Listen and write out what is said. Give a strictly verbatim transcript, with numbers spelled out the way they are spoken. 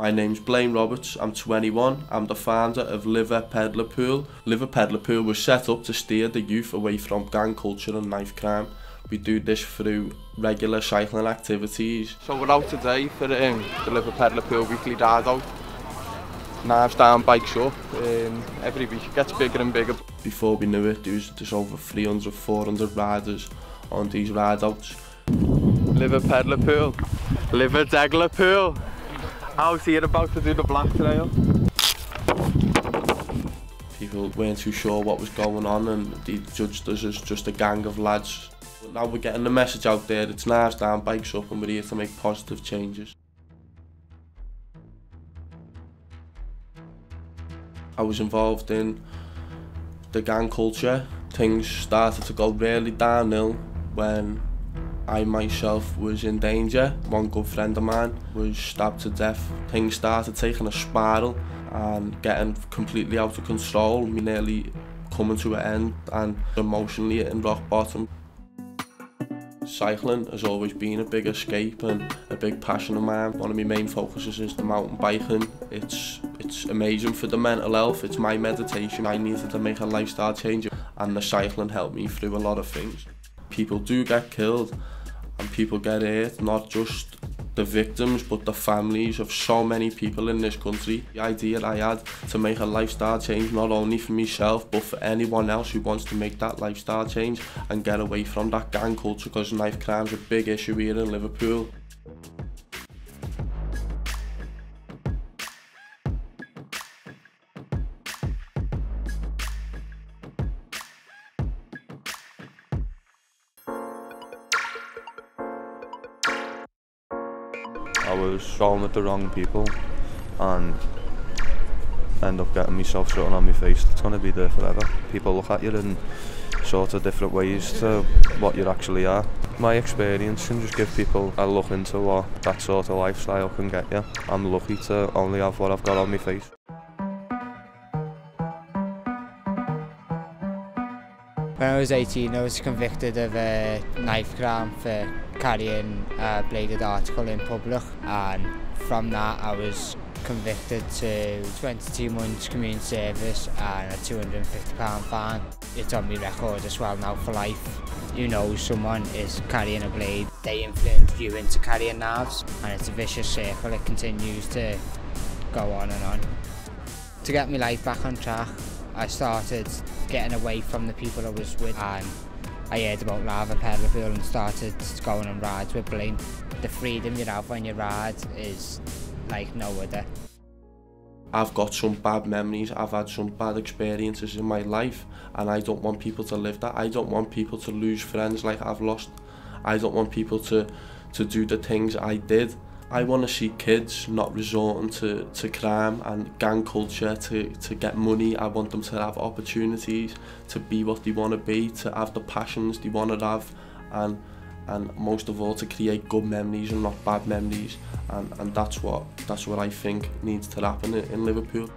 My name's Blaine Roberts, I'm twenty-one, I'm the founder of Liverpeddlerpool. Liverpeddlerpool was set up to steer the youth away from gang culture and knife crime. We do this through regular cycling activities. So we're out today for um, the Liverpeddlerpool weekly ride out. Knives down, bikes up, um, every week it gets bigger and bigger. Before we knew it, there was, there's over three hundred, four hundred riders on these ride outs. Liverpeddlerpool, Liverpeddlerpool. Out here about to do the black trail. People weren't too sure what was going on and they judged us as just a gang of lads. But now we're getting the message out there, it's knives down, bikes up, and we're here to make positive changes. I was involved in the gang culture. Things started to go really downhill when I myself was in danger. One good friend of mine was stabbed to death. Things started taking a spiral and getting completely out of control. We nearly coming to an end and emotionally hitting rock bottom. Cycling has always been a big escape and a big passion of mine. One of my main focuses is the mountain biking. It's, it's amazing for the mental health. It's my meditation. I needed to make a lifestyle change and the cycling helped me through a lot of things. People do get killed. And people get hurt, not just the victims, but the families of so many people in this country. The idea I had to make a lifestyle change, not only for myself, but for anyone else who wants to make that lifestyle change and get away from that gang culture, because knife crime's a big issue here in Liverpool. I was rolling with the wrong people and end up getting myself something on my face that's going to be there forever. People look at you in sort of different ways to what you actually are. My experience can just give people a look into what that sort of lifestyle can get you. I'm lucky to only have what I've got on my face. When I was eighteen, I was convicted of a knife crime for carrying a bladed article in public, and from that I was convicted to twenty-two months community service and a two hundred and fifty pound fine. It's on my record as well now for life. You know, someone is carrying a blade, they influence you into carrying knives, and it's a vicious circle. It continues to go on and on. To get my life back on track, I started getting away from the people I was with, and I heard about Liverpeddlerpool and started going on rides with Blaine. The freedom you have when you ride is like no other. I've got some bad memories, I've had some bad experiences in my life, and I don't want people to live that. I don't want people to lose friends like I've lost. I don't want people to, to do the things I did. I want to see kids not resorting to, to crime and gang culture to, to get money. I want them to have opportunities to be what they want to be, to have the passions they want to have, and and most of all to create good memories and not bad memories. And, and that's what that's what I think needs to happen in, in Liverpool.